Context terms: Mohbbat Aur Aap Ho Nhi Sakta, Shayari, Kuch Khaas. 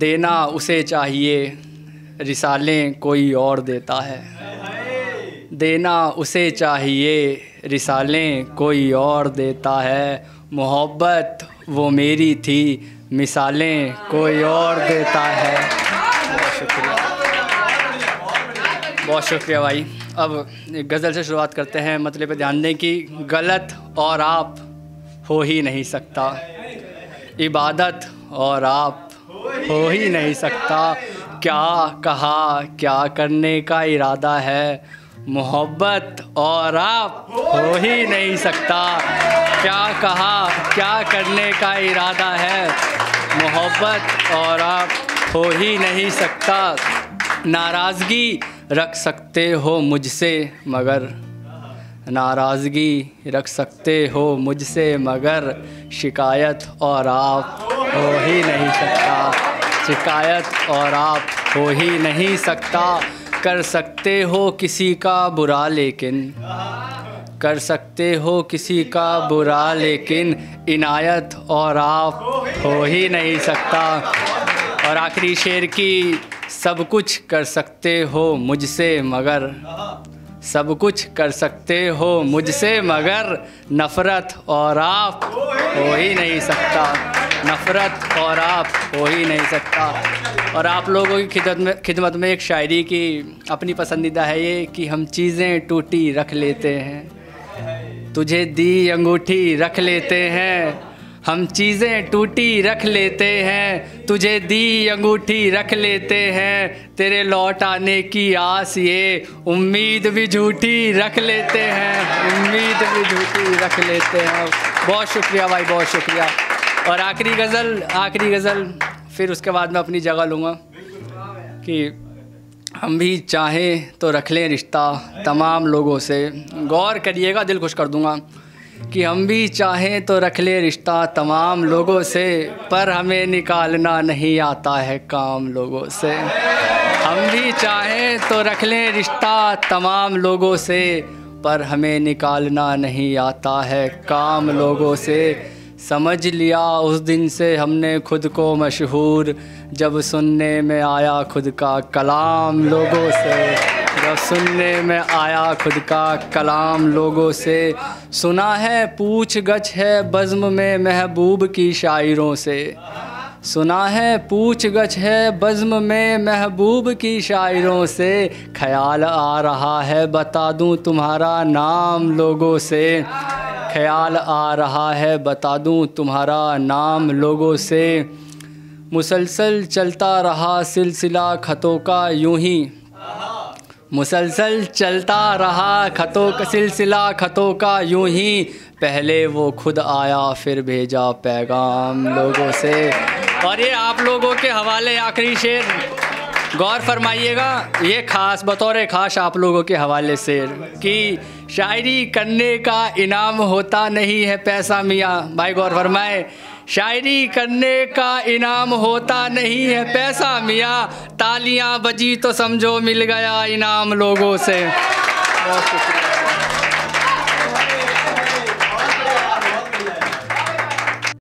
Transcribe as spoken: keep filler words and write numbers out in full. देना उसे चाहिए, रिसालें कोई और देता है। देना उसे चाहिए, रिसालें कोई और देता है। मोहब्बत वो मेरी थी, मिसालें कोई और देता है। बहुत शुक्रिया, बहुत शुक्रिया भाई। अब गज़ल से शुरुआत करते हैं, मतलब पे ध्यान दें कि गलत और आप हो ही नहीं सकता, इबादत और आप हो ही नहीं सकता। क्या कहा क्या करने का इरादा है, मोहब्बत और आप हो ही नहीं सकता। क्या कहा क्या करने का इरादा है, मोहब्बत और आप हो ही नहीं सकता। नाराज़गी रख सकते हो मुझसे मगर, नाराज़गी रख सकते हो मुझसे मगर, शिकायत और आप हो ही नहीं सकता। शिकायत और आप हो ही नहीं सकता। कर सकते हो किसी का बुरा लेकिन, कर सकते हो किसी का बुरा लेकिन, इनायत और आप हो ही नहीं सकता। और आखिरी शेर की, सब कुछ कर सकते हो मुझसे मगर, सब कुछ कर सकते हो मुझसे मगर, नफ़रत और आप हो ही नहीं सकता। नफ़रत और आप हो ही नहीं सकता। और आप लोगों की खिदमत में खिदमत में एक शायरी की अपनी पसंदीदा है ये कि, हम चीज़ें टूटी रख लेते हैं, तुझे दी अंगूठी रख लेते हैं। हम चीज़ें टूटी रख लेते हैं, तुझे दी अंगूठी रख लेते हैं। तेरे लौट आने की आस ये उम्मीद भी झूठी रख लेते हैं, उम्मीद भी झूठी रख लेते हैं। बहुत शुक्रिया भाई, बहुत शुक्रिया। और आखिरी गज़ल, आखिरी गज़ल फिर उसके बाद मैं अपनी जगह लूँगा कि, हम भी चाहें तो रख लें रिश्ता तमाम लोगों से। गौर करिएगा, दिल खुश कर दूँगा कि, हम भी चाहें तो रख ले रिश्ता तमाम लोगों से, पर हमें निकालना नहीं आता है काम लोगों से। हम भी चाहें तो रख ले रिश्ता तमाम लोगों से, पर हमें निकालना नहीं आता है काम लोगों से। समझ लिया उस दिन से हमने खुद को मशहूर, जब सुनने में आया खुद का कलाम लोगों से, जब सुनने में आया खुद का कलाम लोगों से। सुना है पूछ गछ है बज़्म में महबूब की शायरों से, सुना है पूछ गछ है बज़्म में महबूब की शायरों से। ख्याल आ रहा है बता दूँ तुम्हारा नाम लोगों से, ख्याल आ रहा है बता दूँ तुम्हारा नाम लोगों से। मुसलसल चलता रहा सिलसिला खतों का यूं ही, मुसलसल चलता रहा खतों का सिलसिला खतों का यूं ही। पहले वो खुद आया फिर भेजा पैगाम लोगों से। और ये आप लोगों के हवाले आखिरी शेर, गौर फरमाइएगा, ये ख़ास बतौर ख़ास आप लोगों के हवाले शेर कि, शायरी करने का इनाम होता नहीं है पैसा मियाँ। भाई गौर फरमाए, शायरी करने का इनाम होता नहीं है पैसा मियाँ, तालियां बजी तो समझो मिल गया इनाम लोगों से। बहुत शुक्रिया।